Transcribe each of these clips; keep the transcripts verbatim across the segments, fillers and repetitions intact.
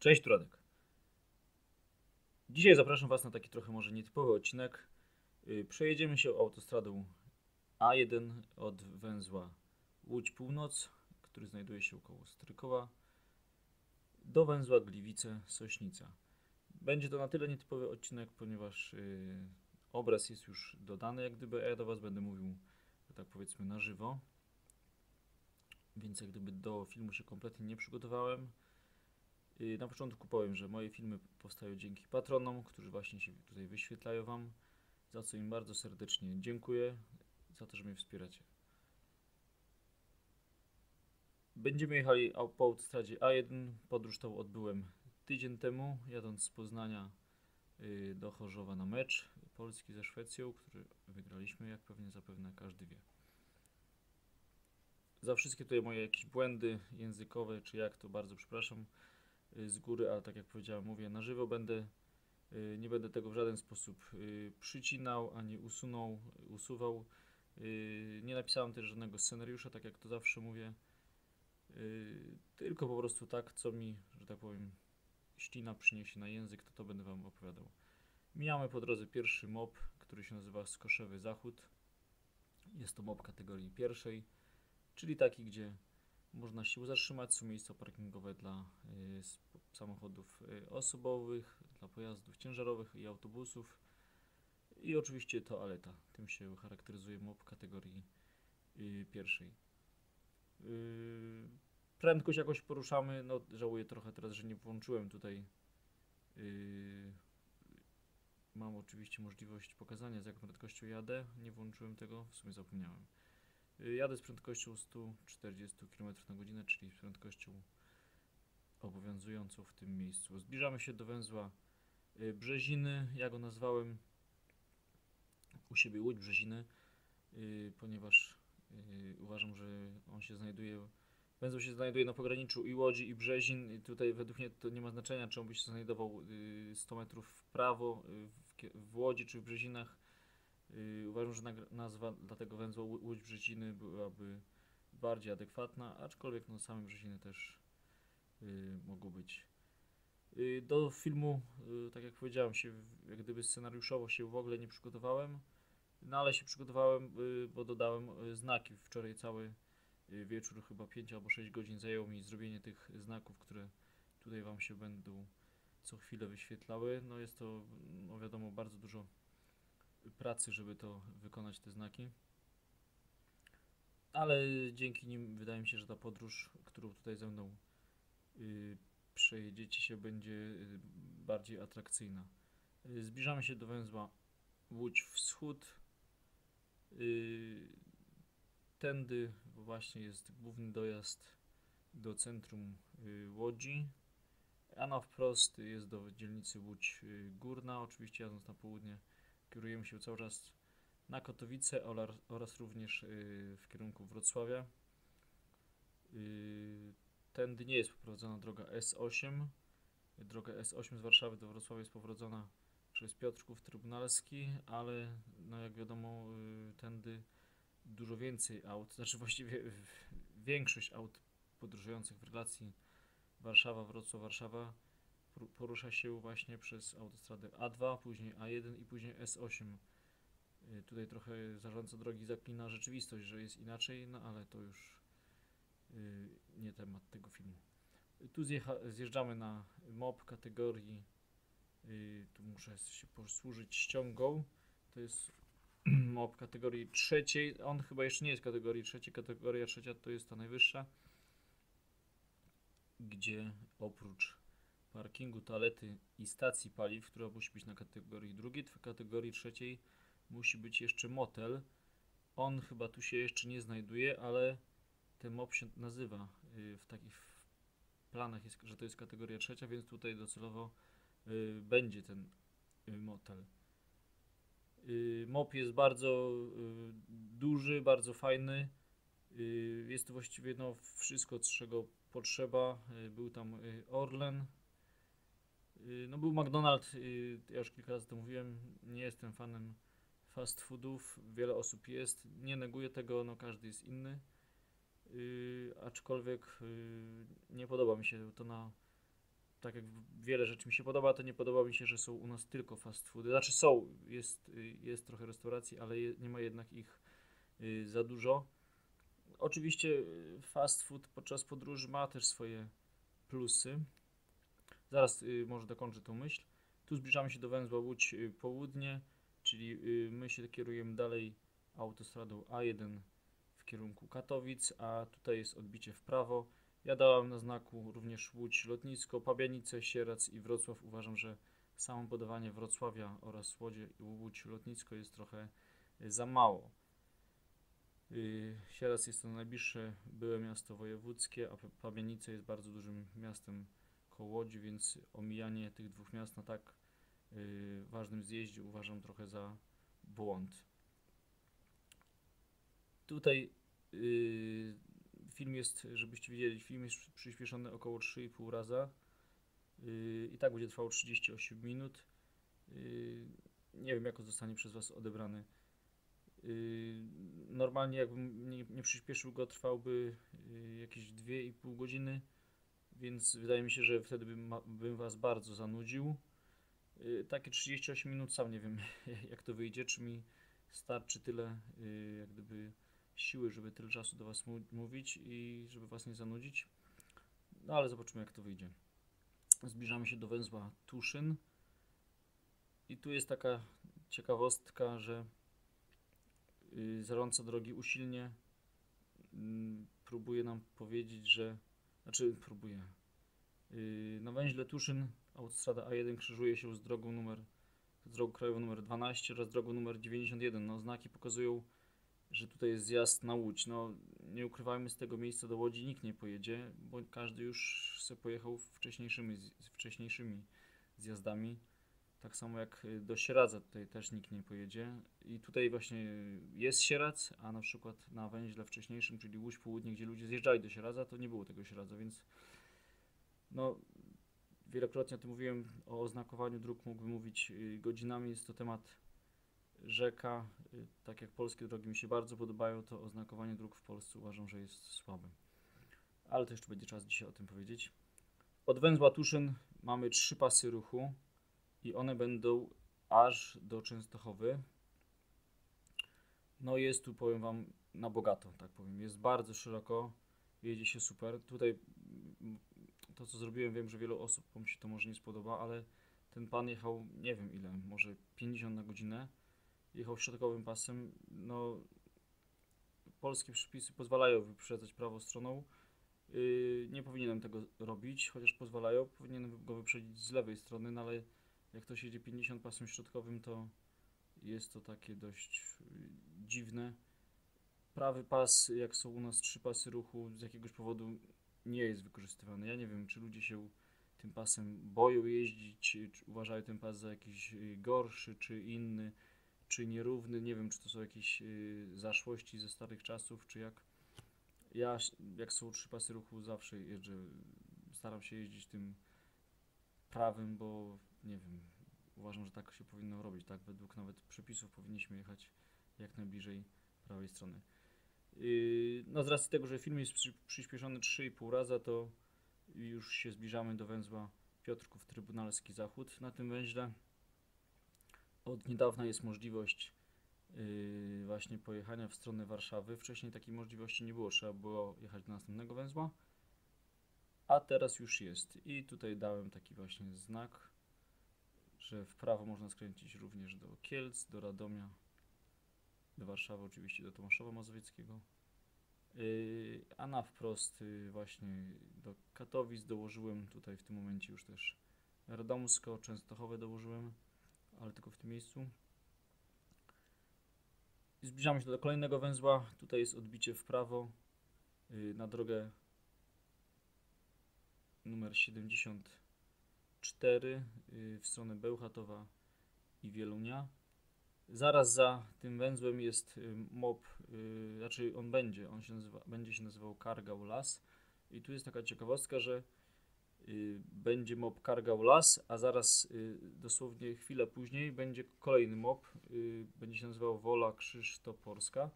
Cześć, tu Radek. Dzisiaj zapraszam Was na taki trochę może nietypowy odcinek. Przejedziemy się autostradą A jeden od węzła Łódź Północ, który znajduje się koło Strykowa, do węzła Gliwice Sośnica. Będzie to na tyle nietypowy odcinek, ponieważ yy, obraz jest już dodany, jak gdyby, a ja do Was będę mówił, tak powiedzmy, na żywo. Więc jak gdyby do filmu się kompletnie nie przygotowałem. Na początku powiem, że moje filmy powstają dzięki patronom, którzy właśnie się tutaj wyświetlają Wam, za co im bardzo serdecznie dziękuję, za to, że mnie wspieracie. Będziemy jechali po autostradzie A jeden. Podróż tą odbyłem tydzień temu, jadąc z Poznania do Chorzowa na mecz Polski ze Szwecją, który wygraliśmy, jak pewnie zapewne każdy wie. Za wszystkie tutaj moje jakieś błędy językowe, czy jak, to bardzo przepraszam z góry, ale tak jak powiedziałem, mówię na żywo, będę, nie będę tego w żaden sposób przycinał, ani usunął, usuwał. Nie napisałem też żadnego scenariusza, tak jak to zawsze mówię, tylko po prostu tak, co mi, że tak powiem, ścina przyniesie na język, to to będę Wam opowiadał. Mijamy po drodze pierwszy mop, który się nazywa Skoszewy Zachód. Jest to mop kategorii pierwszej, czyli taki, gdzie można się zatrzymać, są miejsca parkingowe dla y, samochodów y, osobowych, dla pojazdów ciężarowych i autobusów. I oczywiście toaleta. Tym się charakteryzuje mop kategorii y, pierwszej. Y, prędkość jakoś poruszamy. No, żałuję trochę teraz, że nie włączyłem tutaj. Y, mam oczywiście możliwość pokazania, z jaką prędkością jadę. Nie włączyłem tego, w sumie zapomniałem. Jadę z prędkością sto czterdzieści kilometrów na godzinę, czyli z prędkością obowiązującą w tym miejscu. Zbliżamy się do węzła Brzeziny, ja go nazwałem u siebie Łódź Brzeziny, ponieważ uważam, że on się znajduje, węzeł się znajduje na pograniczu i Łodzi, i Brzezin, i tutaj według mnie to nie ma znaczenia, czy on by się znajdował sto metrów w prawo w Łodzi czy w Brzezinach. Uważam, że nazwa dla tego węzła Łódź Brzeziny byłaby bardziej adekwatna, aczkolwiek no, same Brzeziny też y, mogą być. Y, do filmu, y, tak jak powiedziałem, się, jak gdyby scenariuszowo się w ogóle nie przygotowałem, no ale się przygotowałem, y, bo dodałem y, znaki. Wczoraj cały y, wieczór, chyba pięć albo sześć godzin zajęło mi zrobienie tych znaków, które tutaj Wam się będą co chwilę wyświetlały. No jest to, no wiadomo, bardzo dużo pracy, żeby to wykonać, te znaki, ale dzięki nim wydaje mi się, że ta podróż, którą tutaj ze mną yy, przejedziecie się, będzie yy, bardziej atrakcyjna. Yy, zbliżamy się do węzła Łódź Wschód. Yy, tędy właśnie jest główny dojazd do centrum yy, Łodzi, a na wprost jest do dzielnicy Łódź yy, Górna. Oczywiście jadąc na południe kierujemy się cały czas na Katowice oraz również w kierunku Wrocławia. Tędy nie jest poprowadzona droga S osiem. Droga S osiem z Warszawy do Wrocławia jest poprowadzona przez Piotrków Trybunalski, ale no jak wiadomo, tędy dużo więcej aut, znaczy właściwie większość aut podróżujących w relacji Warszawa-Wrocław-Warszawa porusza się właśnie przez autostradę A dwa, później A jeden i później S osiem. Tutaj trochę zarządca drogi zaklina rzeczywistość, że jest inaczej, no ale to już nie temat tego filmu. Tu zjeżdżamy na mop kategorii, tu muszę się posłużyć ściągą, to jest mop kategorii trzeciej, on chyba jeszcze nie jest kategorii trzeciej, kategoria trzecia to jest ta najwyższa, gdzie oprócz parkingu, toalety i stacji paliw, która musi być na kategorii drugiej, w kategorii trzeciej musi być jeszcze motel. On chyba tu się jeszcze nie znajduje, ale ten mop się nazywa w takich planach, jest, że to jest kategoria trzecia, więc tutaj docelowo będzie ten motel. Mop jest bardzo duży, bardzo fajny. Jest to właściwie no, wszystko, czego potrzeba. Był tam Orlen. No był McDonald's, ja już kilka razy to mówiłem, nie jestem fanem fast foodów, wiele osób jest, nie neguję tego, no każdy jest inny, yy, aczkolwiek yy, nie podoba mi się to na tak jak wiele rzeczy mi się podoba, to nie podoba mi się, że są u nas tylko fast foody. Znaczy są, jest, jest trochę restauracji, ale je, nie ma jednak ich y, za dużo. Oczywiście fast food podczas podróży ma też swoje plusy. Zaraz y, może dokończę tą myśl. Tu zbliżamy się do węzła Łódź Południe, czyli y, my się kierujemy dalej autostradą A jeden w kierunku Katowic, a tutaj jest odbicie w prawo. Ja dałem na znaku również Łódź Lotnisko, Pabianice, Sieradz i Wrocław. Uważam, że samo podawanie Wrocławia oraz Łodzie i Łódź Lotnisko jest trochę za mało. Sieradz jest to najbliższe byłe miasto wojewódzkie, a Pabianice jest bardzo dużym miastem koło Łodzi, więc omijanie tych dwóch miast na tak ważnym zjeździe uważam trochę za błąd. Tutaj yy, film jest, żebyście widzieli, film jest przyspieszony około trzy i pół raza yy, i tak będzie trwał trzydzieści osiem minut. Yy, nie wiem, jak on zostanie przez Was odebrany. Yy, normalnie jakbym nie, nie przyspieszył go, trwałby yy, jakieś dwie i pół godziny, więc wydaje mi się, że wtedy bym, bym Was bardzo zanudził. Yy, takie trzydzieści osiem minut, sam nie wiem jak to wyjdzie, czy mi starczy tyle yy, jak gdyby siły, żeby tyle czasu do Was mówić i żeby Was nie zanudzić. No ale zobaczymy, jak to wyjdzie. Zbliżamy się do węzła Tuszyn. I tu jest taka ciekawostka, że yy, zarządca drogi usilnie yy, próbuje nam powiedzieć, że... Znaczy próbuje. Yy, na węźle Tuszyn autostrada A jeden krzyżuje się z drogą numer... z drogą krajową numer dwanaście oraz drogą numer dziewięćdziesiąt jeden. No, znaki pokazują, że tutaj jest zjazd na Łódź. No, nie ukrywajmy, z tego miejsca do Łodzi nikt nie pojedzie, bo każdy już se pojechał wcześniejszymi, wcześniejszymi zjazdami. Tak samo jak do Sieradza tutaj też nikt nie pojedzie. I tutaj właśnie jest Sieradz, a na przykład na węźle wcześniejszym, czyli Łódź Południe, gdzie ludzie zjeżdżali do Sieradza, to nie było tego Sieradza, więc no... Wielokrotnie o tym mówiłem, o oznakowaniu dróg mógłbym mówić godzinami, jest to temat rzeka. Tak jak polskie drogi mi się bardzo podobają, to oznakowanie dróg w Polsce uważam, że jest słabe. Ale to jeszcze będzie czas dzisiaj o tym powiedzieć. Od węzła Tuszyn mamy trzy pasy ruchu i one będą aż do Częstochowy. No jest tu, powiem Wam, na bogato, tak powiem. Jest bardzo szeroko, jedzie się super. Tutaj... To, co zrobiłem, wiem, że wielu osobom się to może nie spodoba, ale ten pan jechał nie wiem ile, może pięćdziesiąt na godzinę. Jechał środkowym pasem. No, polskie przepisy pozwalają wyprzedzać prawą stroną. Yy, nie powinienem tego robić, chociaż pozwalają. Powinienem go wyprzedzić z lewej strony, no ale jak ktoś jedzie pięćdziesiąt pasem środkowym, to jest to takie dość dziwne. Prawy pas, jak są u nas trzy pasy ruchu, z jakiegoś powodu nie jest wykorzystywany. Ja nie wiem, czy ludzie się tym pasem boją jeździć, czy uważają ten pas za jakiś gorszy, czy inny, czy nierówny. Nie wiem, czy to są jakieś zaszłości ze starych czasów, czy jak. Ja, jak są trzy pasy ruchu, zawsze jeżdżę, staram się jeździć tym prawym, bo nie wiem, uważam, że tak się powinno robić, tak? Według nawet przepisów powinniśmy jechać jak najbliżej prawej strony. No z racji tego, że film jest przyspieszony trzy i pół raza, to już się zbliżamy do węzła Piotrków Trybunalski Zachód. Na tym węźle od niedawna jest możliwość yy, właśnie pojechania w stronę Warszawy. Wcześniej takiej możliwości nie było, trzeba było jechać do następnego węzła, a teraz już jest. I tutaj dałem taki właśnie znak, że w prawo można skręcić również do Kielc, do Radomia, do Warszawy, oczywiście do Tomaszowa Mazowieckiego, yy, a na wprost yy, właśnie do Katowic dołożyłem, tutaj w tym momencie już też Radomsko, Częstochowę dołożyłem, ale tylko w tym miejscu. I zbliżamy się do kolejnego węzła, tutaj jest odbicie w prawo yy, na drogę numer siedemdziesiąt cztery yy, w stronę Bełchatowa i Wielunia. Zaraz za tym węzłem jest mop, yy, znaczy on będzie, on się nazywa, będzie się nazywał Kargał Las. I tu jest taka ciekawostka, że yy, będzie mop Kargał Las, a zaraz yy, dosłownie chwilę później będzie kolejny mop, yy, będzie się nazywał Wola Krzysztoporska.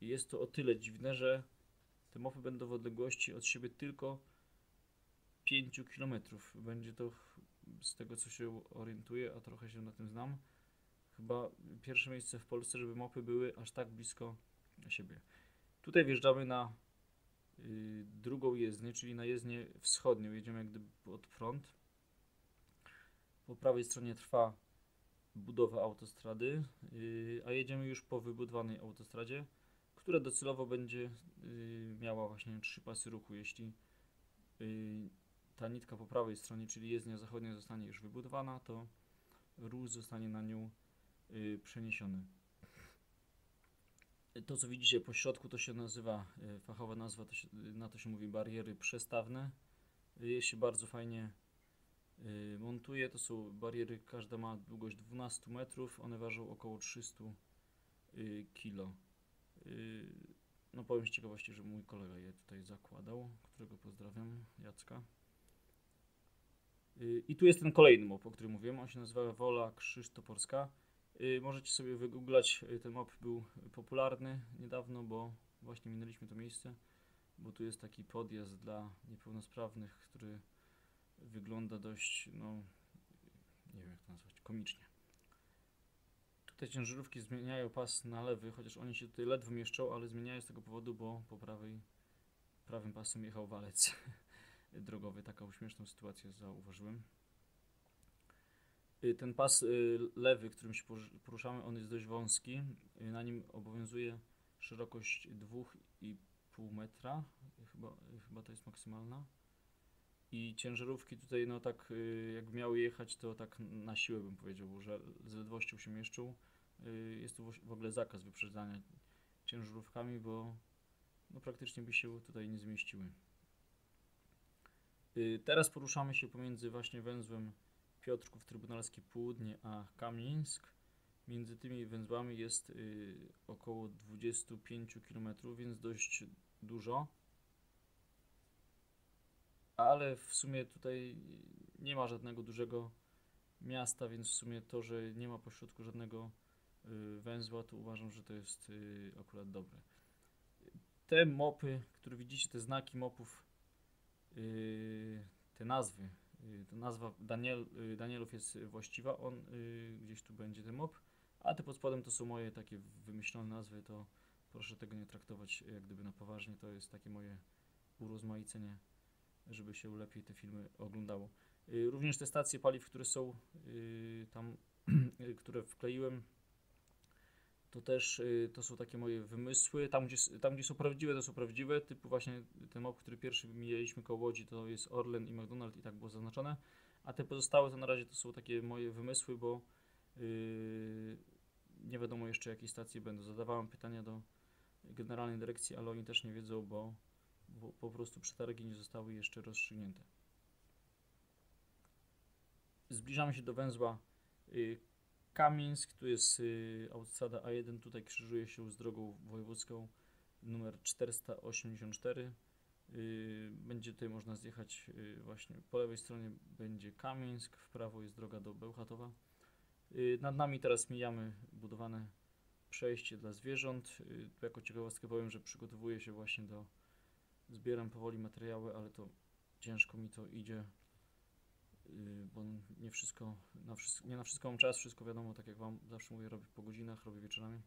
I jest to o tyle dziwne, że te mopy będą w odległości od siebie tylko pięć kilometrów. Będzie to, z tego co się orientuję, a trochę się na tym znam, chyba pierwsze miejsce w Polsce, żeby mapy były aż tak blisko siebie. Tutaj wjeżdżamy na y, drugą jezdnię, czyli na jezdnię wschodnią. Jedziemy jak gdyby pod front. Po prawej stronie trwa budowa autostrady, y, a jedziemy już po wybudowanej autostradzie, która docelowo będzie y, miała właśnie trzy pasy ruchu. Jeśli y, ta nitka po prawej stronie, czyli jezdnia zachodnia, zostanie już wybudowana, to ruch zostanie na nią y, przeniesiony. To, co widzicie po środku, to się nazywa, fachowa nazwa, to się, na to się mówi bariery przestawne. Je się bardzo fajnie montuje. To są bariery, każda ma długość dwanaście metrów, one ważą około trzysta kilo. No powiem z ciekawości, że mój kolega je tutaj zakładał, którego pozdrawiam, Jacka. I tu jest ten kolejny mop, o którym mówiłem, on się nazywa Wola Krzysztoporska. Możecie sobie wygooglać, ten mop był popularny niedawno, bo właśnie minęliśmy to miejsce, bo tu jest taki podjazd dla niepełnosprawnych, który wygląda dość, no nie wiem jak to nazwać, komicznie. Tutaj ciężarówki zmieniają pas na lewy, chociaż oni się tutaj ledwo mieszczą, ale zmieniają z tego powodu, bo po prawej, prawym pasem jechał walec drogowy. Taką śmieszną sytuację zauważyłem. Ten pas lewy, którym się poruszamy, on jest dość wąski. Na nim obowiązuje szerokość dwa i pół metra. Chyba, chyba to jest maksymalna. I ciężarówki tutaj, no tak jak miały jechać, to tak na siłę bym powiedział, że z ledwością się mieszczą. Jest tu w ogóle zakaz wyprzedzania ciężarówkami, bo no praktycznie by się tutaj nie zmieściły. Teraz poruszamy się pomiędzy właśnie węzłem Piotrków Trybunalskie Południe a Kamieńsk. Między tymi węzłami jest y, około dwadzieścia pięć kilometrów, więc dość dużo. Ale w sumie tutaj nie ma żadnego dużego miasta, więc w sumie to, że nie ma pośrodku żadnego y, węzła, to uważam, że to jest y, akurat dobre. Te mopy, które widzicie, te znaki mopów, y, te nazwy, to nazwa Daniel, Danielów jest właściwa, on y, gdzieś tu będzie ten mop, a te pod spodem to są moje takie wymyślone nazwy, to proszę tego nie traktować jak gdyby na poważnie, to jest takie moje urozmaicenie, żeby się lepiej te filmy oglądało. Y, również te stacje paliw, które są y, tam, y, które wkleiłem, to też y, to są takie moje wymysły, tam gdzie, tam gdzie są prawdziwe, to są prawdziwe, typu właśnie ten mop, który pierwszy mieliśmy koło Łodzi, to jest Orlen i McDonald's i tak było zaznaczone, a te pozostałe to na razie to są takie moje wymysły, bo y, nie wiadomo jeszcze jakie stacje będą. Zadawałem pytania do generalnej dyrekcji, ale oni też nie wiedzą, bo, bo po prostu przetargi nie zostały jeszcze rozstrzygnięte. Zbliżamy się do węzła y, Kamieńsk, tu jest y, autostrada A jeden, tutaj krzyżuje się z drogą wojewódzką numer czterysta osiemdziesiąt cztery. Y, będzie tutaj można zjechać y, właśnie po lewej stronie będzie Kamieńsk, w prawo jest droga do Bełchatowa. Y, nad nami teraz mijamy budowane przejście dla zwierząt. Y, tu jako ciekawostkę powiem, że przygotowuję się właśnie do... Zbieram powoli materiały, ale to ciężko mi to idzie, bo nie, wszystko, na wszystko, nie na wszystko mam czas, wszystko wiadomo, tak jak Wam zawsze mówię, robię po godzinach, robię wieczorami.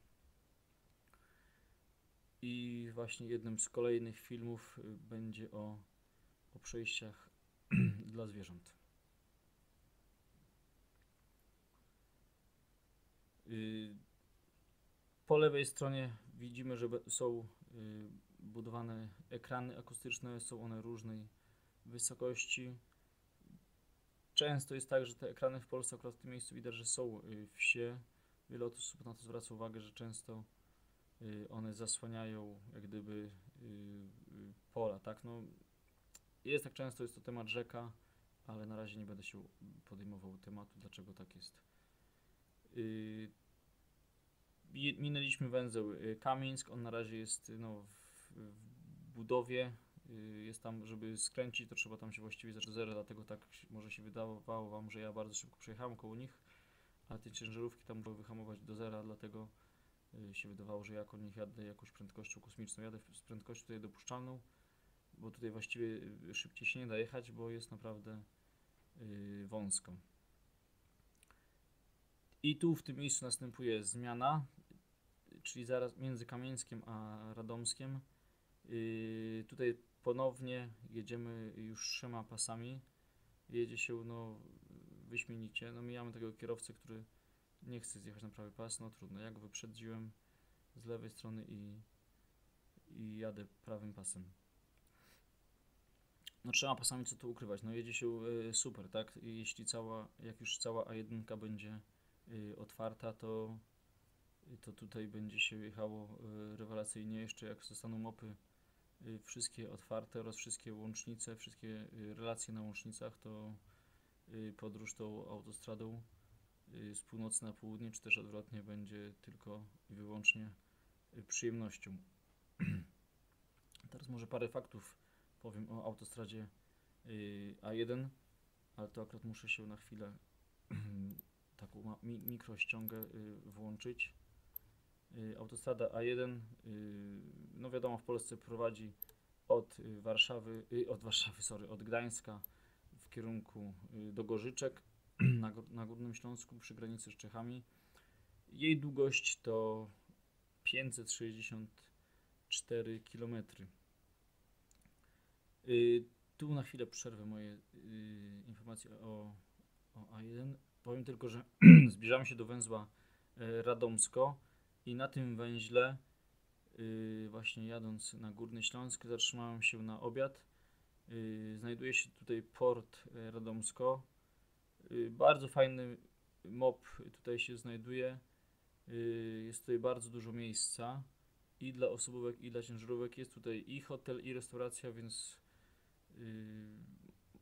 I właśnie jednym z kolejnych filmów będzie o, o przejściach dla zwierząt. Po lewej stronie widzimy, że są budowane ekrany akustyczne, są one różnej wysokości. Często jest tak, że te ekrany w Polsce, akurat w tym miejscu widać, że są wsie. Wiele osób na to zwraca uwagę, że często one zasłaniają jak gdyby pola, tak? No, jest tak często, jest to temat rzeka, ale na razie nie będę się podejmował tematu, dlaczego tak jest. Minęliśmy węzeł Kamieńsk, on na razie jest no, w, w budowie. Jest tam, żeby skręcić, to trzeba tam się właściwie zacząć od zera, dlatego tak może się wydawało Wam, że ja bardzo szybko przejechałem koło nich, a te ciężarówki tam mogły wyhamować do zera, dlatego się wydawało, że ja koło nich jadę jakąś prędkością kosmiczną. Jadę z prędkością tutaj dopuszczalną, bo tutaj właściwie szybciej się nie da jechać, bo jest naprawdę yy, wąsko. I tu w tym miejscu następuje zmiana, czyli zaraz między Kamieńskiem a Radomskiem. Yy, tutaj ponownie jedziemy już trzema pasami. Jedzie się no wyśmienicie. No mijamy tego kierowcę, który nie chce zjechać na prawy pas. No trudno, ja go wyprzedziłem z lewej strony i, i jadę prawym pasem. No trzema pasami co tu ukrywać. No jedzie się yy, super, tak? Jeśli cała, jak już cała A jeden będzie yy, otwarta, to to tutaj będzie się jechało rewelacyjnie. Jeszcze jak zostaną mopy wszystkie otwarte oraz wszystkie łącznice, wszystkie relacje na łącznicach, to podróż tą autostradą z północy na południe, czy też odwrotnie, będzie tylko i wyłącznie przyjemnością. Teraz może parę faktów powiem o autostradzie A jeden, ale to akurat muszę się na chwilę taką mikrościągę włączyć. Autostrada A jeden, no wiadomo, w Polsce prowadzi od Warszawy, od Warszawy, sorry, od Gdańska w kierunku do Gorzyczek na, na Górnym Śląsku przy granicy z Czechami. Jej długość to pięćset sześćdziesiąt cztery kilometry. Tu na chwilę przerwę moje informacje o, o A jeden. Powiem tylko, że zbliżamy się do węzła Radomsko. I na tym węźle, yy, właśnie jadąc na Górny Śląsk, zatrzymałem się na obiad. Yy, znajduje się tutaj port Radomsko. Yy, bardzo fajny mop tutaj się znajduje. Yy, jest tutaj bardzo dużo miejsca i dla osobówek, i dla ciężarówek. Jest tutaj i hotel, i restauracja, więc yy,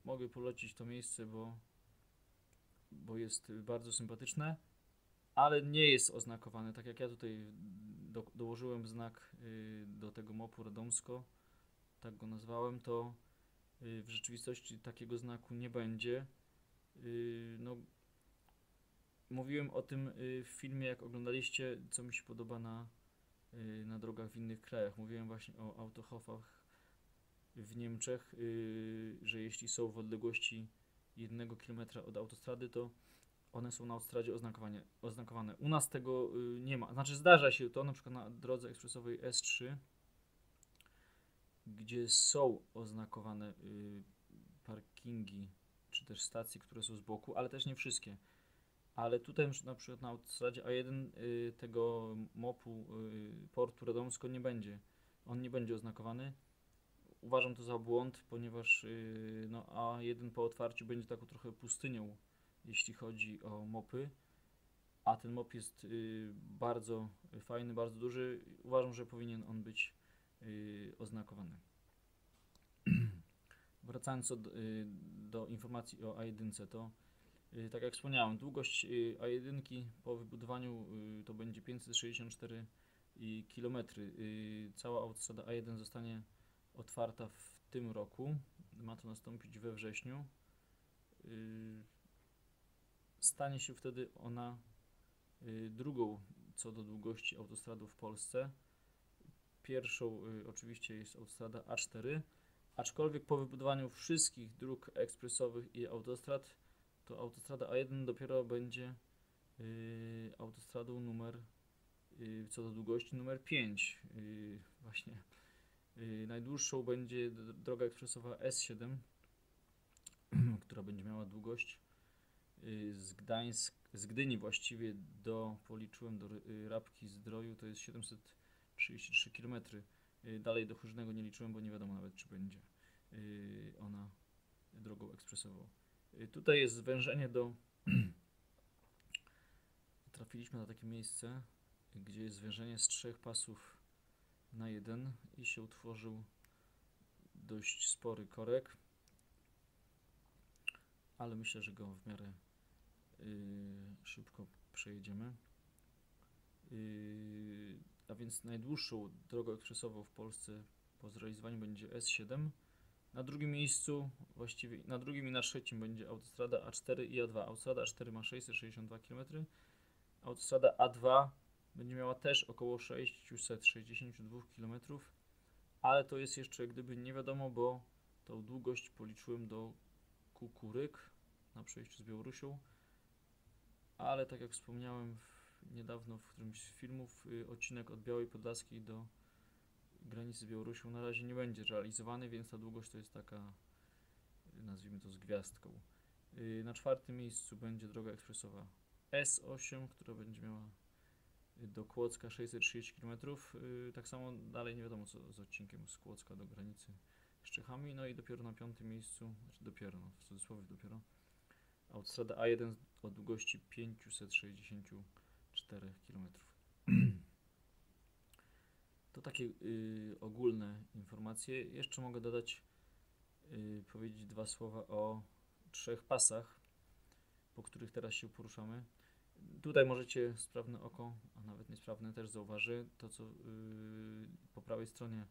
mogę polecić to miejsce, bo, bo jest bardzo sympatyczne. Ale nie jest oznakowane, tak jak ja tutaj do, dołożyłem znak y, do tego mopu Radomsko, tak go nazwałem, to y, w rzeczywistości takiego znaku nie będzie. Y, no, mówiłem o tym y, w filmie, jak oglądaliście, co mi się podoba na, y, na drogach w innych krajach. Mówiłem właśnie o autohofach w Niemczech, y, że jeśli są w odległości jednego kilometra od autostrady, to one są na autostradzie oznakowane. oznakowane. U nas tego y, nie ma. Znaczy zdarza się to na przykład na drodze ekspresowej S trzy, gdzie są oznakowane y, parkingi, czy też stacje, które są z boku, ale też nie wszystkie. Ale tutaj na przykład na autostradzie A jeden y, tego mopu y, portu Radomsko nie będzie. On nie będzie oznakowany. Uważam to za błąd, ponieważ y, no, A jeden po otwarciu będzie taką trochę pustynią, jeśli chodzi o mopy, a ten mop jest y, bardzo fajny, bardzo duży. Uważam, że powinien on być y, oznakowany. Wracając od, y, do informacji o A jeden, to y, tak jak wspomniałem, długość y, A jeden po wybudowaniu y, to będzie pięćset sześćdziesiąt cztery kilometry. Y, cała autostrada A jeden zostanie otwarta w tym roku. Ma to nastąpić we wrześniu. Y, Stanie się wtedy ona y, drugą co do długości autostradą w Polsce. Pierwszą y, oczywiście jest autostrada A cztery, aczkolwiek po wybudowaniu wszystkich dróg ekspresowych i autostrad, to autostrada A jeden dopiero będzie y, autostradą numer, y, co do długości numer pięć. Y, właśnie y, najdłuższą będzie droga ekspresowa S siedem, która będzie miała długość z Gdańsk, z Gdyni właściwie do, policzyłem, do Rabki Zdroju, to jest siedemset trzydzieści trzy kilometry. Dalej do Chórznego nie liczyłem, bo nie wiadomo nawet, czy będzie ona drogą ekspresową. Tutaj jest zwężenie do... Trafiliśmy na takie miejsce, gdzie jest zwężenie z trzech pasów na jeden i się utworzył dość spory korek, ale myślę, że go w miarę yy, szybko przejedziemy. Yy, a więc najdłuższą drogą ekspresową w Polsce po zrealizowaniu będzie S siedem. Na drugim miejscu, właściwie na drugim i na trzecim, będzie autostrada A cztery i A dwa. Autostrada A cztery ma sześćset sześćdziesiąt dwa kilometry. Autostrada A dwa będzie miała też około sześćset sześćdziesiąt dwa kilometrów. ale to jest jeszcze gdyby nie wiadomo, bo tą długość policzyłem do Kukuryk na przejściu z Białorusią, ale tak jak wspomniałem niedawno w którymś z filmów, odcinek od Białej Podlaskiej do granicy z Białorusią na razie nie będzie realizowany, więc ta długość to jest taka, nazwijmy to, z gwiazdką. Na czwartym miejscu będzie droga ekspresowa S osiem, która będzie miała do Kłodzka sześćset trzydzieści kilometrów. Tak samo dalej nie wiadomo co z odcinkiem z Kłodzka do granicy z Czechami. No i dopiero na piątym miejscu, znaczy dopiero, no w cudzysłowie dopiero, autostrada A jeden o długości pięćset sześćdziesiąt cztery kilometry. To takie y, ogólne informacje. Jeszcze mogę dodać, y, powiedzieć dwa słowa o trzech pasach, po których teraz się poruszamy. Tutaj możecie sprawne oko, a nawet niesprawne też zauważy to, co y, po prawej stronie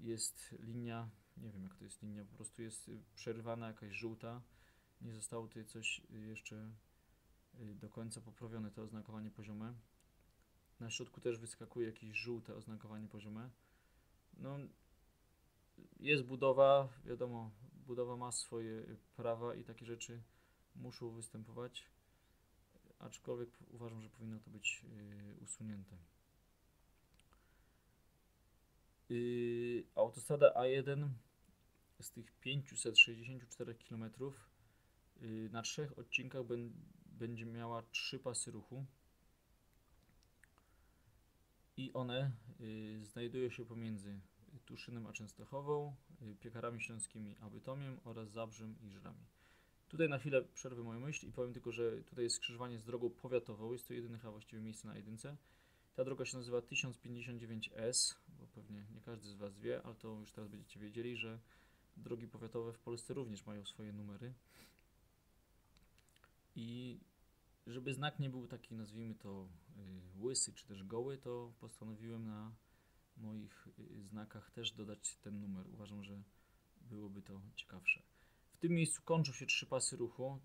jest linia, nie wiem jak to jest linia, po prostu jest przerywana jakaś żółta. Nie zostało tutaj coś jeszcze do końca poprawione, to oznakowanie poziome. Na środku też wyskakuje jakieś żółte oznakowanie poziome. No, jest budowa, wiadomo, budowa ma swoje prawa i takie rzeczy muszą występować, aczkolwiek uważam, że powinno to być yy, usunięte. Yy, autostrada A jeden z tych pięćset sześćdziesiąt cztery kilometrów yy, na trzech odcinkach ben, będzie miała trzy pasy ruchu. I one y, znajdują się pomiędzy Tuszynem a Częstochową, y, Piekarami Śląskimi a Bytomiem oraz Zabrzem i Żrami. Tutaj na chwilę przerwę moją myśl i powiem tylko, że tutaj jest skrzyżowanie z drogą powiatową. Jest to jedyne chyba właściwie miejsce na jedynce. Ta droga się nazywa tysiąc pięćdziesiąt dziewięć S, bo pewnie nie każdy z Was wie, ale to już teraz będziecie wiedzieli, że drogi powiatowe w Polsce również mają swoje numery. I żeby znak nie był taki, nazwijmy to, łysy czy też goły, to postanowiłem na moich znakach też dodać ten numer. Uważam, że byłoby to ciekawsze. W tym miejscu kończą się trzy pasy ruchu.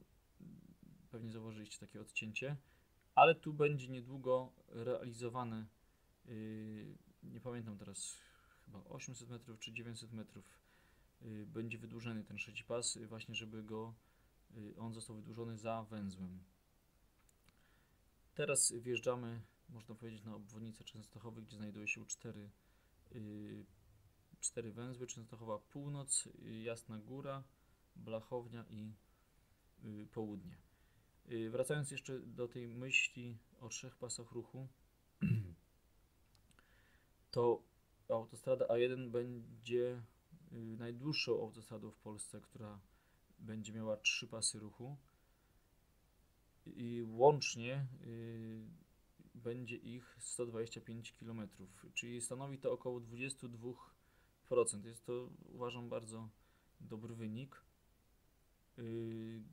Pewnie zauważyliście takie odcięcie, ale tu będzie niedługo realizowane, nie pamiętam teraz, chyba osiemset metrów czy dziewięćset metrów będzie wydłużony ten trzeci pas, właśnie żeby go, on został wydłużony za węzłem. Teraz wjeżdżamy, można powiedzieć, na obwodnicę Częstochowy, gdzie znajdują się cztery, yy, cztery węzły. Częstochowa Północ, yy, Jasna Góra, Blachownia i yy, Południe. Yy, wracając jeszcze do tej myśli o trzech pasach ruchu, to autostrada A jeden będzie yy, najdłuższą autostradą w Polsce, która będzie miała trzy pasy ruchu. I łącznie y, będzie ich sto dwadzieścia pięć kilometrów, czyli stanowi to około dwadzieścia dwa procent. Jest to, uważam, bardzo dobry wynik, y,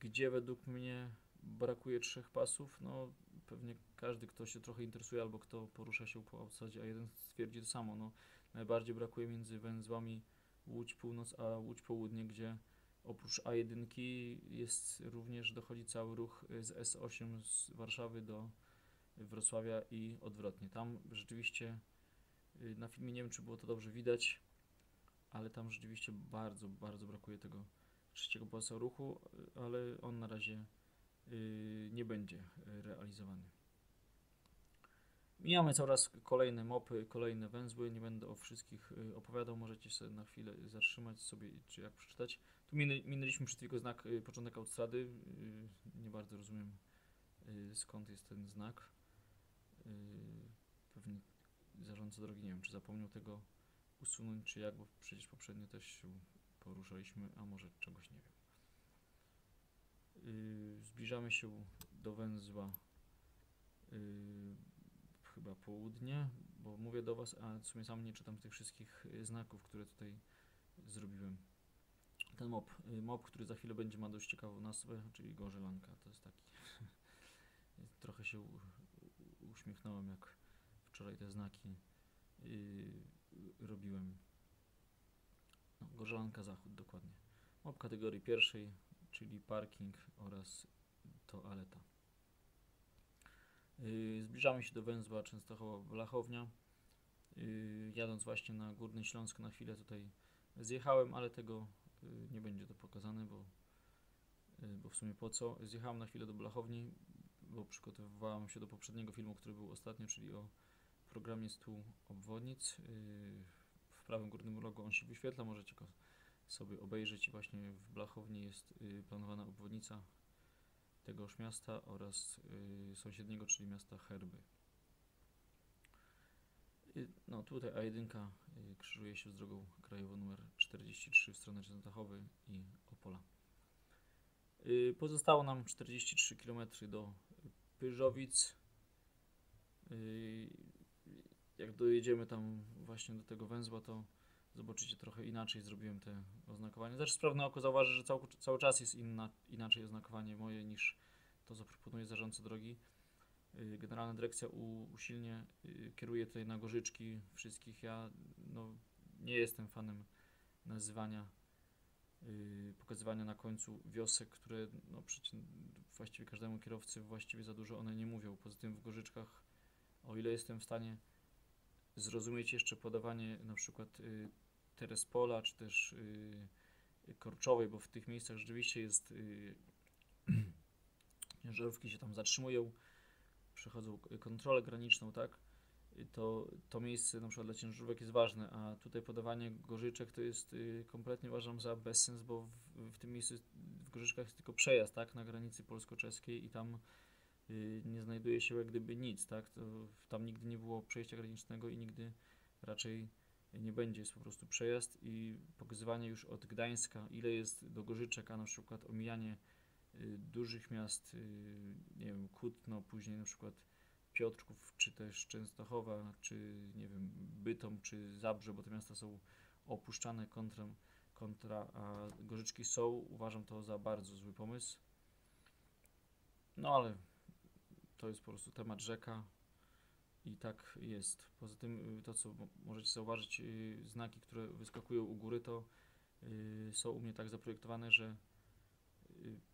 gdzie według mnie brakuje trzech pasów. No, pewnie każdy, kto się trochę interesuje albo kto porusza się po autostradzie A jeden, stwierdzi to samo. No, najbardziej brakuje między węzłami Łódź Północ a Łódź Południe, gdzie oprócz A jeden jest również, dochodzi cały ruch z S osiem z Warszawy do Wrocławia i odwrotnie. Tam rzeczywiście, na filmie nie wiem czy było to dobrze widać, ale tam rzeczywiście bardzo, bardzo brakuje tego trzeciego pasa ruchu, ale on na razie nie będzie realizowany. Mijamy coraz kolejne mopy, kolejne węzły, nie będę o wszystkich opowiadał, możecie sobie na chwilę zatrzymać sobie, czy jak przeczytać. Tu minęliśmy przed tylko znak, początek autostrady, nie bardzo rozumiem skąd jest ten znak. Pewnie zarządca drogi, nie wiem czy zapomniał tego usunąć, czy jak, bo przecież poprzednio też się poruszaliśmy, a może czegoś nie wiem. Zbliżamy się do węzła chyba Południe, bo mówię do Was, a w sumie sam nie czytam tych wszystkich znaków, które tutaj zrobiłem. Ten mop, mop, który za chwilę będzie ma dość ciekawą nazwę, czyli Gorzelanka, to jest taki. Trochę się u, uśmiechnąłem, jak wczoraj te znaki yy, robiłem. No, Gorzelanka Zachód, dokładnie. Mop kategorii pierwszej, czyli parking oraz toaleta. Zbliżamy się do węzła Częstochowa Blachownia. jadąc właśnie na Górny Śląsk na chwilę tutaj zjechałem, ale tego nie będzie to pokazane, bo, bo w sumie po co. Zjechałem na chwilę do Blachowni, bo przygotowywałem się do poprzedniego filmu, który był ostatnio, czyli o programie stu obwodnic. W prawym górnym rogu on się wyświetla, możecie go sobie obejrzeć i właśnie w Blachowni jest planowana obwodnica tegoż miasta oraz sąsiedniego, czyli miasta Herby. No tutaj A jeden krzyżuje się z drogą krajową numer czterdzieści trzy w stronę Częstochowy i Opola. Pozostało nam czterdzieści trzy kilometry do Pyrzowic. Jak dojedziemy tam właśnie do tego węzła, to zobaczycie, trochę inaczej zrobiłem te oznakowanie. Zresztą sprawne oko zauważy, że cały, cały czas jest inna, inaczej oznakowanie moje niż to, co proponuje zarządca drogi. Generalna dyrekcja usilnie kieruje tutaj na Gorzyczki wszystkich. Ja no, nie jestem fanem nazywania, pokazywania na końcu wiosek, które no, właściwie każdemu kierowcy właściwie za dużo one nie mówią. Poza tym w Gorzyczkach, o ile jestem w stanie zrozumieć jeszcze podawanie na przykład y, Terespola czy też y, Korczowej, bo w tych miejscach rzeczywiście jest y, ciężarówki się tam zatrzymują, przechodzą kontrolę graniczną, tak, to, to miejsce na przykład dla ciężarówek jest ważne, a tutaj podawanie Gorzyczek to jest y, kompletnie uważam za bezsens, bo w, w tym miejscu w Gorzyczkach jest tylko przejazd, tak, na granicy polsko-czeskiej i tam nie znajduje się jak gdyby nic, tak? To tam nigdy nie było przejścia granicznego i nigdy raczej nie będzie. Jest po prostu przejazd i pokazywanie już od Gdańska, ile jest do Gorzyczek, a na przykład omijanie y, dużych miast, y, nie wiem, Kutno, później na przykład Piotrków, czy też Częstochowa, czy nie wiem, Bytom, czy Zabrze, bo te miasta są opuszczane kontra, kontra a Gorzyczki są. Uważam to za bardzo zły pomysł. No ale to jest po prostu temat rzeka i tak jest. Poza tym to, co możecie zauważyć, znaki, które wyskakują u góry, to są u mnie tak zaprojektowane, że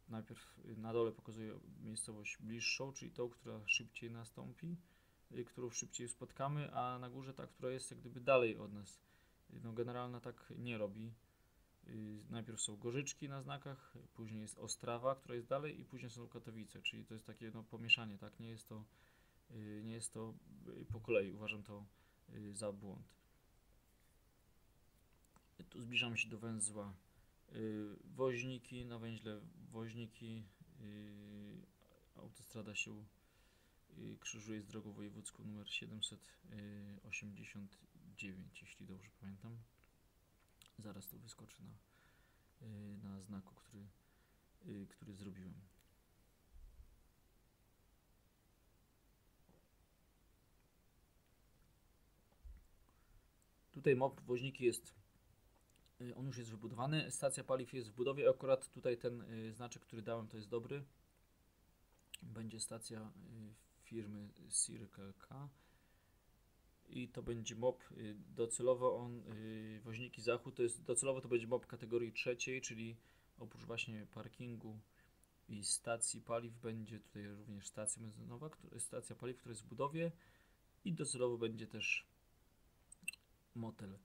najpierw na dole pokazuję miejscowość bliższą, czyli tą, która szybciej nastąpi, którą szybciej spotkamy, a na górze ta, która jest jak gdyby dalej od nas. No, generalna tak nie robi. Najpierw są Gorzyczki na znakach, później jest Ostrawa, która jest dalej i później są Katowice, czyli to jest takie no, pomieszanie, tak? Nie jest to, nie jest to po kolei, uważam to za błąd. Tu zbliżamy się do węzła Woźniki, na węźle Woźniki autostrada się krzyżuje z drogą wojewódzką numer siedemset osiemdziesiąt dziewięć, jeśli dobrze pamiętam. Zaraz to wyskoczy na, na znaku, który, który zrobiłem. Tutaj mop Woźniki jest, on już jest wybudowany, stacja paliw jest w budowie, akurat tutaj ten znaczek, który dałem, to jest dobry. Będzie stacja firmy Circle K. I to będzie mop, docelowo on, yy, Woźniki Zachód, to jest, docelowo to będzie mop kategorii trzeciej, czyli oprócz właśnie parkingu i stacji paliw będzie tutaj również stacja benzynowa, stacja paliw, która jest w budowie i docelowo będzie też motel.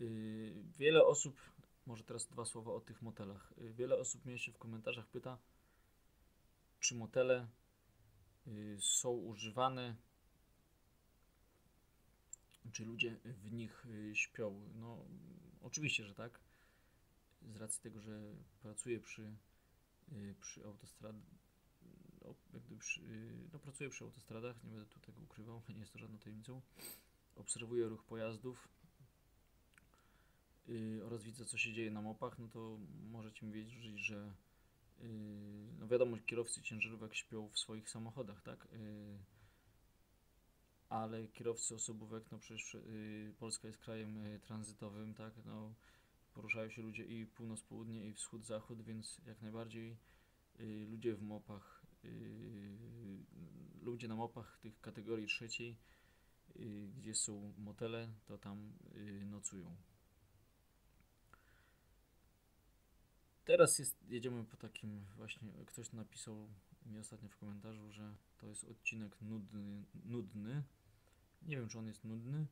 Yy, wiele osób, może teraz dwa słowa o tych motelach, yy, wiele osób mnie się w komentarzach pyta, czy motele yy, są używane, czy ludzie w nich śpią. No oczywiście, że tak. Z racji tego, że pracuję przy, przy autostradach, no, no pracuję przy autostradach, nie będę tu tego ukrywał, nie jest to żadną tajemnicą. Obserwuję ruch pojazdów yy, oraz widzę, co się dzieje na mopach, no to możecie mi wiedzieć, że yy, no wiadomo, kierowcy ciężarówek śpią w swoich samochodach, tak? Yy, ale kierowcy osobówek, no przecież y, Polska jest krajem y, tranzytowym, tak, no poruszają się ludzie i północ, południe, i wschód, zachód, więc jak najbardziej y, ludzie w mopach, y, ludzie na mopach tych kategorii trzeciej, y, gdzie są motele, to tam y, nocują. Teraz jest, jedziemy po takim właśnie, ktoś napisał mi ostatnio w komentarzu, że to jest odcinek nudny, nudny. Nie wiem, czy on jest nudny,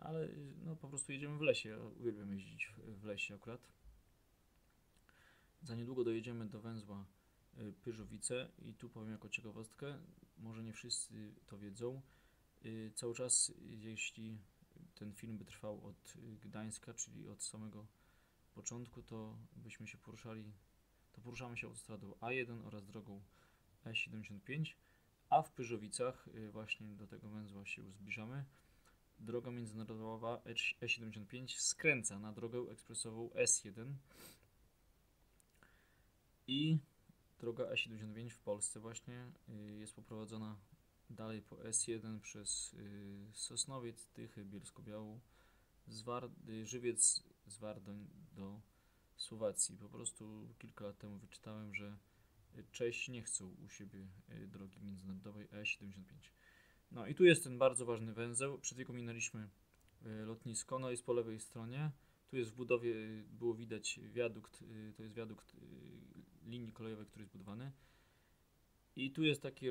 ale no, po prostu jedziemy w lesie. Uwielbiam jeździć w lesie akurat. Za niedługo dojedziemy do węzła Pyrzowice i tu powiem jako ciekawostkę, może nie wszyscy to wiedzą, cały czas jeśli ten film by trwał od Gdańska, czyli od samego początku, to byśmy się poruszali, to poruszamy się autostradą A jeden oraz drogą E siedemdziesiąt pięć, a w Pyrzowicach właśnie do tego węzła się zbliżamy. Droga międzynarodowa E siedemdziesiąt pięć skręca na drogę ekspresową S jeden i droga E siedemdziesiąt pięć w Polsce właśnie jest poprowadzona dalej po S jeden przez Sosnowiec, Tychy, Bielsko-Białą, Zwardy, Żywiec, Zwardoń do Słowacji. Po prostu kilka lat temu wyczytałem, że Czesi nie chcą u siebie drogi międzynarodowej E siedemdziesiąt pięć. No i tu jest ten bardzo ważny węzeł. Przed chwilą minęliśmy lotnisko, no jest po lewej stronie. Tu jest w budowie, było widać wiadukt, to jest wiadukt linii kolejowej, który jest budowany. I tu jest taki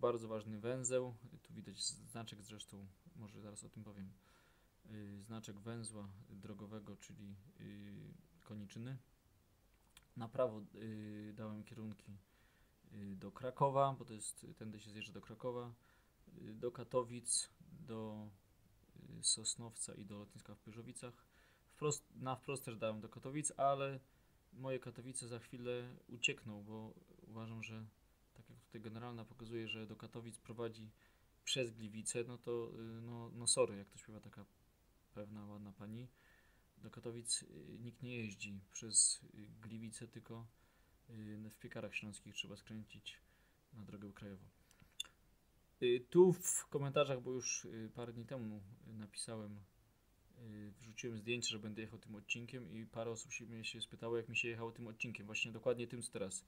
bardzo ważny węzeł, tu widać znaczek zresztą, może zaraz o tym powiem, yy, znaczek węzła drogowego, czyli yy, Koniczyny. Na prawo yy, dałem kierunki yy, do Krakowa, bo to jest, tędy się zjeżdża do Krakowa, yy, do Katowic, do yy, Sosnowca i do lotniska w Pyrzowicach. Wprost, na wprost też dałem do Katowic, ale moje Katowice za chwilę uciekną, bo uważam, że tak jak tutaj generalna pokazuje, że do Katowic prowadzi przez Gliwice, no to no, no sorry, jak to śpiewa taka pewna ładna pani, do Katowic nikt nie jeździ przez Gliwice, tylko w Piekarach Śląskich trzeba skręcić na drogę krajową. Tu w komentarzach, bo już parę dni temu napisałem, wrzuciłem zdjęcie, że będę jechał tym odcinkiem i parę osób się mnie się spytało, jak mi się jechało tym odcinkiem, właśnie dokładnie tym, co teraz.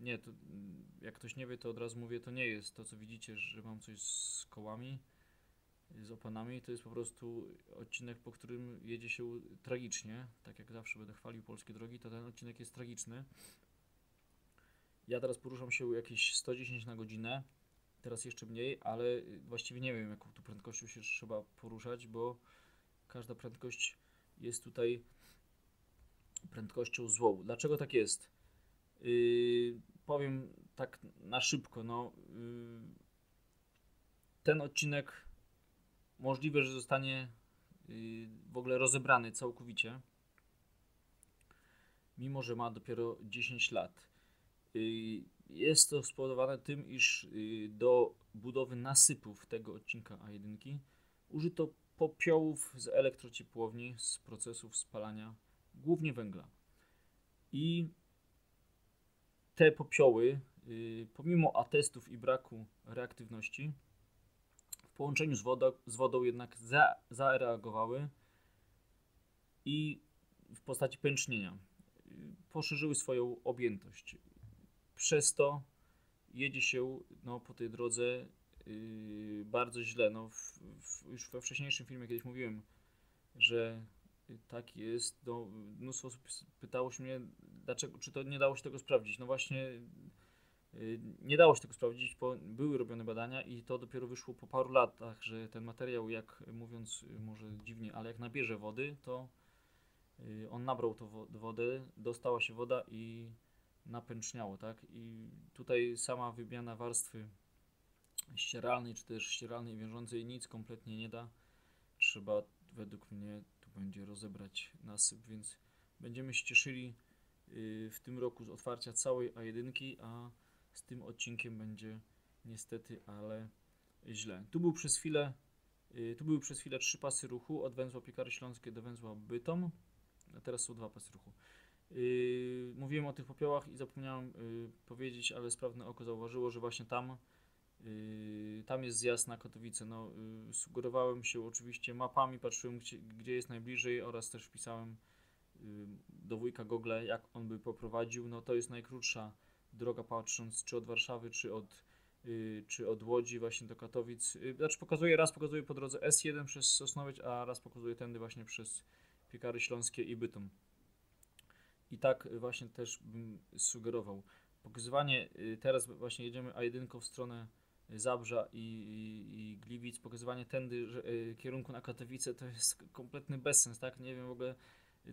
Nie, to jak ktoś nie wie, to od razu mówię, to nie jest to, co widzicie, że mam coś z kołami, z oponami, to jest po prostu odcinek, po którym jedzie się tragicznie, tak jak zawsze będę chwalił polskie drogi, to ten odcinek jest tragiczny. Ja teraz poruszam się jakieś sto dziesięć na godzinę, teraz jeszcze mniej, ale właściwie nie wiem, jaką tu prędkością się trzeba poruszać, bo każda prędkość jest tutaj prędkością złą. Dlaczego tak jest? Yy, powiem tak na szybko, no, yy, ten odcinek możliwe, że zostanie yy, w ogóle rozebrany całkowicie, mimo że ma dopiero dziesięć lat. Yy, jest to spowodowane tym, iż yy, do budowy nasypów tego odcinka A jeden użyto popiołów z elektrociepłowni, z procesów spalania, głównie węgla. I te popioły, y, pomimo atestów i braku reaktywności, w połączeniu z wodą, z wodą jednak za, zareagowały i w postaci pęcznienia y, poszerzyły swoją objętość. Przez to jedzie się no, po tej drodze y, bardzo źle. No, w, w, już we wcześniejszym filmie kiedyś mówiłem, że tak jest, no, mnóstwo osób pytało się mnie, dlaczego, czy to nie dało się tego sprawdzić. No właśnie yy, nie dało się tego sprawdzić, bo były robione badania i to dopiero wyszło po paru latach, że ten materiał, jak mówiąc może dziwnie, ale jak nabierze wody, to yy, on nabrał tą wo wodę, dostała się woda i napęczniało, tak? I tutaj sama wymiana warstwy ścieralnej, czy też ścieralnej wiążącej nic kompletnie nie da. Trzeba według mnie będzie rozebrać nasyp, więc będziemy się cieszyli w tym roku z otwarcia całej A jeden, a z tym odcinkiem będzie niestety, ale źle. Tu, był przez chwilę, tu były przez chwilę trzy pasy ruchu, od węzła Piekary Śląskie do węzła Bytom, a teraz są dwa pasy ruchu. Mówiłem o tych popiołach i zapomniałem powiedzieć, ale sprawne oko zauważyło, że właśnie tam Yy, tam jest zjazd na Katowice. No, yy, sugerowałem się oczywiście mapami, patrzyłem gdzie, gdzie jest najbliżej oraz też wpisałem yy, do wujka Google, jak on by poprowadził. No, to jest najkrótsza droga, patrząc czy od Warszawy, czy od, yy, czy od Łodzi właśnie do Katowic. Yy, znaczy pokazuję, raz pokazuję po drodze S jeden przez Sosnowiec, a raz pokazuję tędy właśnie przez Piekary Śląskie i Bytom. I tak właśnie też bym sugerował. Pokazywanie, yy, teraz właśnie jedziemy A jeden w stronę Zabrza i, i, i Gliwic, pokazywanie tędy że, y, kierunku na Katowice, to jest kompletny bezsens, tak? Nie wiem, w ogóle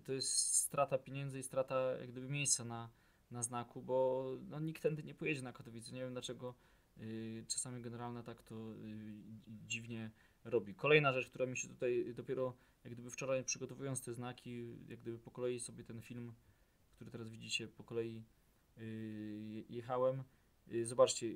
to jest strata pieniędzy i strata jak gdyby miejsca na, na znaku, bo no, nikt tędy nie pojedzie na Katowice. Nie wiem dlaczego y, czasami generalna tak to y, dziwnie robi. Kolejna rzecz, która mi się tutaj dopiero jak gdyby wczoraj, przygotowując te znaki, jak gdyby po kolei sobie ten film, który teraz widzicie, po kolei y, jechałem. Zobaczcie,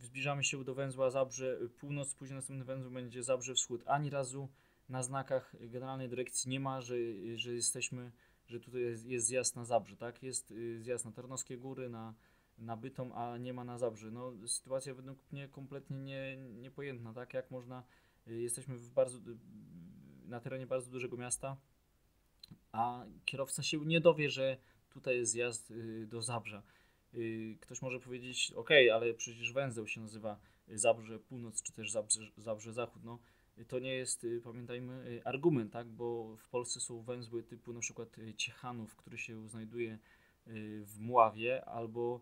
zbliżamy się do węzła Zabrze Północ, później następny węzeł będzie Zabrze Wschód. Ani razu na znakach Generalnej Dyrekcji nie ma, że, że jesteśmy, że tutaj jest, jest zjazd na Zabrze, tak? Jest zjazd na Tarnowskie Góry, na, na Bytom, a nie ma na Zabrze. No, sytuacja według mnie kompletnie nie, niepojętna, tak? Jak można, jesteśmy w bardzo, na terenie bardzo dużego miasta, a kierowca się nie dowie, że tutaj jest zjazd do Zabrza. Ktoś może powiedzieć, ok, ale przecież węzeł się nazywa Zabrze Północ, czy też Zabrze, Zabrze Zachód. No, to nie jest, pamiętajmy, argument, tak? Bo w Polsce są węzły typu na przykład Ciechanów, który się znajduje w Mławie, albo,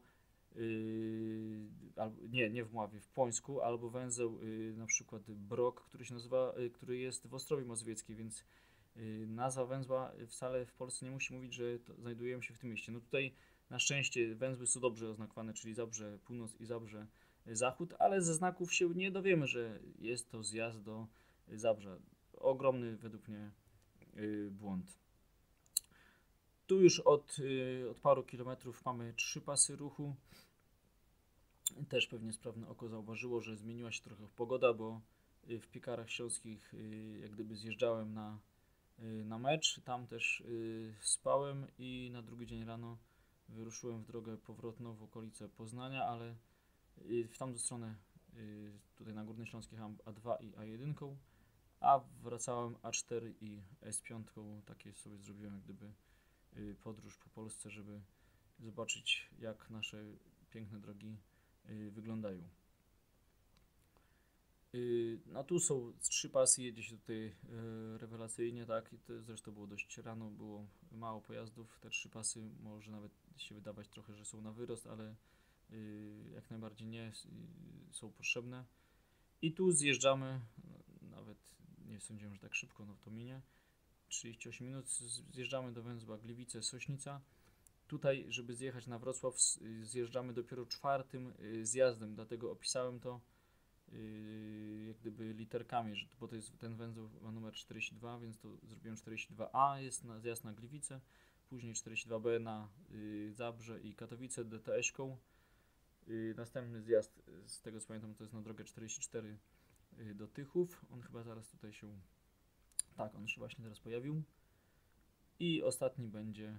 albo nie, nie w Mławie, w Płońsku, albo węzeł na przykład Brok, który się nazywa, który jest w Ostrowie Mazowieckiej, więc nazwa węzła wcale w Polsce nie musi mówić, że to znajdujemy się w tym mieście. No tutaj na szczęście węzły są dobrze oznakowane, czyli Zabrze Północ i Zabrze Zachód, ale ze znaków się nie dowiemy, że jest to zjazd do Zabrza. Ogromny według mnie błąd. Tu już od, od paru kilometrów mamy trzy pasy ruchu. Też pewnie sprawne oko zauważyło, że zmieniła się trochę pogoda, bo w Piekarach Śląskich jak gdyby zjeżdżałem na, na mecz, tam też spałem i na drugi dzień rano wyruszyłem w drogę powrotną w okolice Poznania, ale w tamtą stronę, tutaj na Górnej Śląskiej jechałem A dwa i A jeden, a wracałem A cztery i S pięć. Takie sobie zrobiłem jak gdyby podróż po Polsce, żeby zobaczyć, jak nasze piękne drogi wyglądają. No tu są trzy pasy, jedzie się tutaj rewelacyjnie, tak, i to zresztą było dość rano, było mało pojazdów, te trzy pasy może nawet się wydawać trochę, że są na wyrost, ale jak najbardziej nie są potrzebne. I tu zjeżdżamy, nawet nie sądziłem, że tak szybko, no to minie, trzydzieści osiem minut, zjeżdżamy do węzła Gliwice Sośnica. Tutaj, żeby zjechać na Wrocław, zjeżdżamy dopiero czwartym zjazdem, dlatego opisałem to jak gdyby literkami, że, bo to jest, ten węzeł ma numer czterdzieści dwa, więc to zrobiłem czterdzieści dwa A, jest na, zjazd na Gliwice, później czterdzieści dwa B na y, Zabrze i Katowice D T S-ką, y, następny zjazd, z tego co pamiętam, to jest na drogę czterdzieści cztery y, do Tychów, on chyba zaraz tutaj się, tak, on się właśnie teraz pojawił i ostatni będzie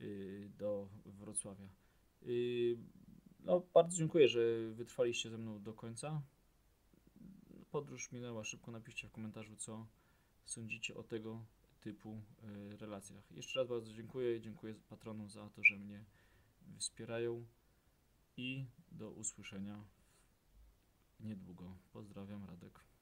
y, do Wrocławia. Y, no, bardzo dziękuję, że wytrwaliście ze mną do końca. Podróż minęła szybko, napiszcie w komentarzu, co sądzicie o tego typu y, relacjach. Jeszcze raz bardzo dziękuję i dziękuję patronom za to, że mnie wspierają i do usłyszenia niedługo. Pozdrawiam, Radek.